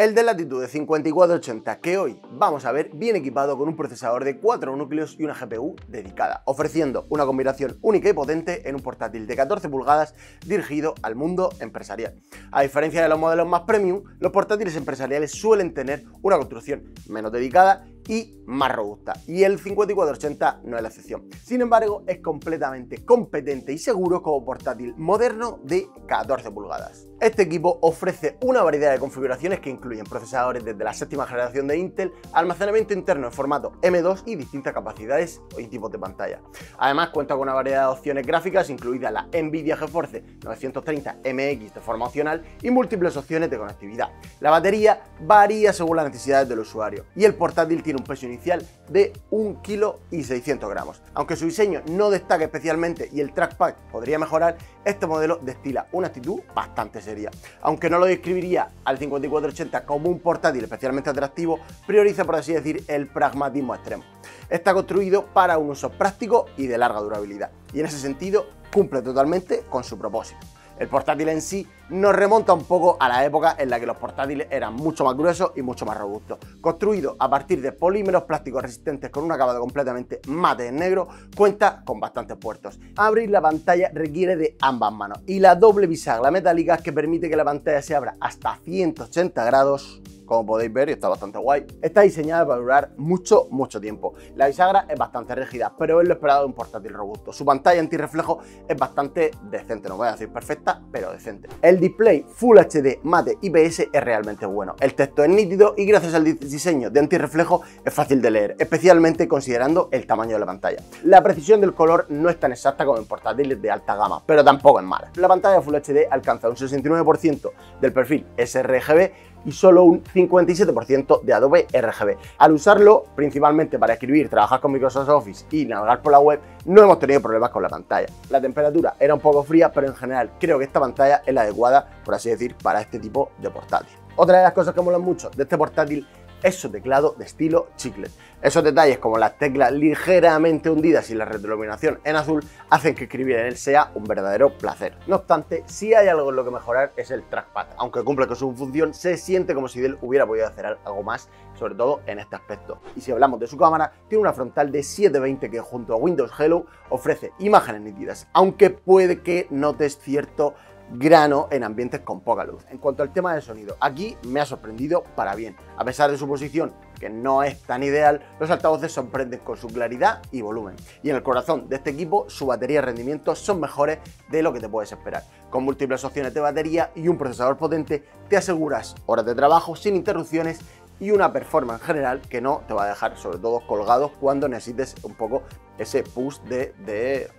El Dell Latitude 5480 que hoy vamos a ver viene equipado con un procesador de 4 núcleos y una GPU dedicada, ofreciendo una combinación única y potente en un portátil de 14 pulgadas dirigido al mundo empresarial. A diferencia de los modelos más premium, los portátiles empresariales suelen tener una construcción menos dedicada y más robusta, y el 5480 no es la excepción. Sin embargo, es completamente competente y seguro como portátil moderno de 14 pulgadas. Este equipo ofrece una variedad de configuraciones que incluyen procesadores desde la séptima generación de Intel, almacenamiento interno en formato M2 y distintas capacidades y tipos de pantalla. Además, cuenta con una variedad de opciones gráficas, incluida la Nvidia GeForce 930MX de forma opcional y múltiples opciones de conectividad. La batería varía según las necesidades del usuario y el portátil tiene un peso inicial de 1,6 kg. Aunque su diseño no destaca especialmente y el trackpad podría mejorar, este modelo destila una actitud bastante seria. Aunque no lo describiría al 5480 como un portátil especialmente atractivo, prioriza, por así decir, el pragmatismo extremo. Está construido para un uso práctico y de larga durabilidad, y en ese sentido cumple totalmente con su propósito. El portátil en sí nos remonta un poco a la época en la que los portátiles eran mucho más gruesos y mucho más robustos. Construido a partir de polímeros plásticos resistentes con un acabado completamente mate en negro, cuenta con bastantes puertos. Abrir la pantalla requiere de ambas manos y la doble bisagra metálica que permite que la pantalla se abra hasta 180 grados. Como podéis ver, está bastante guay. Está diseñada para durar mucho tiempo. La bisagra es bastante rígida, pero es lo esperado de un portátil robusto. Su pantalla antirreflejo es bastante decente, no voy a decir perfecta, pero decente. El display Full HD Mate IPS es realmente bueno. El texto es nítido y gracias al diseño de antirreflejo es fácil de leer, especialmente considerando el tamaño de la pantalla. La precisión del color no es tan exacta como en portátiles de alta gama, pero tampoco es mala. La pantalla Full HD alcanza un 69% del perfil sRGB y solo un 57% de Adobe RGB. Al usarlo principalmente para escribir, trabajar con Microsoft Office y navegar por la web, no hemos tenido problemas con la pantalla. La temperatura era un poco fría, pero en general creo que esta pantalla es la adecuada, por así decir, para este tipo de portátil. Otra de las cosas que molan mucho de este portátil es su teclado de estilo chiclet. Esos detalles como las teclas ligeramente hundidas y la retroiluminación en azul hacen que escribir en él sea un verdadero placer. No obstante, si hay algo en lo que mejorar es el trackpad. Aunque cumple con su función, se siente como si Dell hubiera podido hacer algo más, sobre todo en este aspecto. Y si hablamos de su cámara, tiene una frontal de 720 que junto a Windows Hello ofrece imágenes nítidas, aunque puede que notes cierto grano en ambientes con poca luz. En cuanto al tema del sonido, aquí me ha sorprendido para bien. A pesar de su posición, que no es tan ideal, los altavoces sorprenden con su claridad y volumen. Y en el corazón de este equipo, su batería y rendimiento son mejores de lo que te puedes esperar. Con múltiples opciones de batería y un procesador potente, te aseguras horas de trabajo sin interrupciones y una performance general que no te va a dejar, sobre todo, colgados cuando necesites un poco ese push de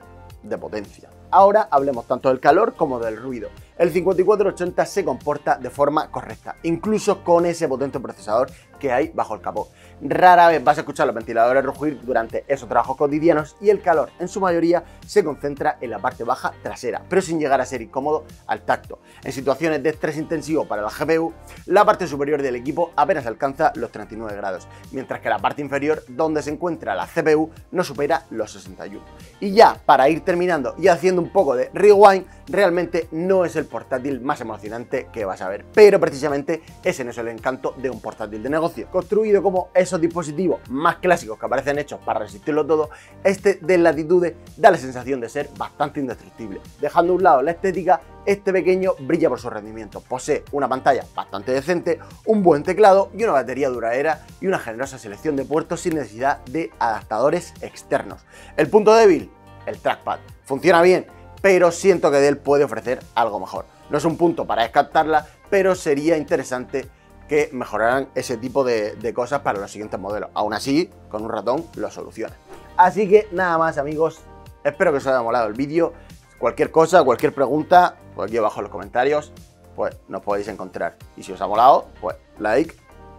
potencia. Ahora hablemos tanto del calor como del ruido. El 5480 se comporta de forma correcta, incluso con ese potente procesador que hay bajo el capó. Rara vez vas a escuchar los ventiladores rugir durante esos trabajos cotidianos y el calor, en su mayoría, se concentra en la parte baja trasera, pero sin llegar a ser incómodo al tacto. En situaciones de estrés intensivo para la GPU, la parte superior del equipo apenas alcanza los 39 grados, mientras que la parte inferior, donde se encuentra la CPU, no supera los 61. Y ya, para ir terminando y haciendo un poco de rewind, realmente no es el portátil más emocionante que vas a ver, pero precisamente ese no es el encanto de un portátil de negocio. Construido como esos dispositivos más clásicos que parecen hechos para resistirlo todo, este Dell Latitude da la sensación de ser bastante indestructible. Dejando a un lado la estética, este pequeño brilla por su rendimiento. Posee una pantalla bastante decente, un buen teclado y una batería duradera y una generosa selección de puertos sin necesidad de adaptadores externos. El punto débil, el trackpad. Funciona bien, pero siento que Dell puede ofrecer algo mejor. No es un punto para descartarla, pero sería interesante que mejoraran ese tipo de cosas para los siguientes modelos. Aún así, con un ratón lo soluciona. Así que nada más, amigos. Espero que os haya molado el vídeo. Cualquier cosa, cualquier pregunta, pues aquí abajo en los comentarios, pues nos podéis encontrar. Y si os ha molado, pues like,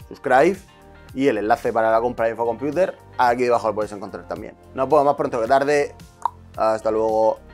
subscribe y el enlace para la compra de Infocomputer, aquí debajo lo podéis encontrar también. Nos vemos más pronto que tarde. Hasta luego.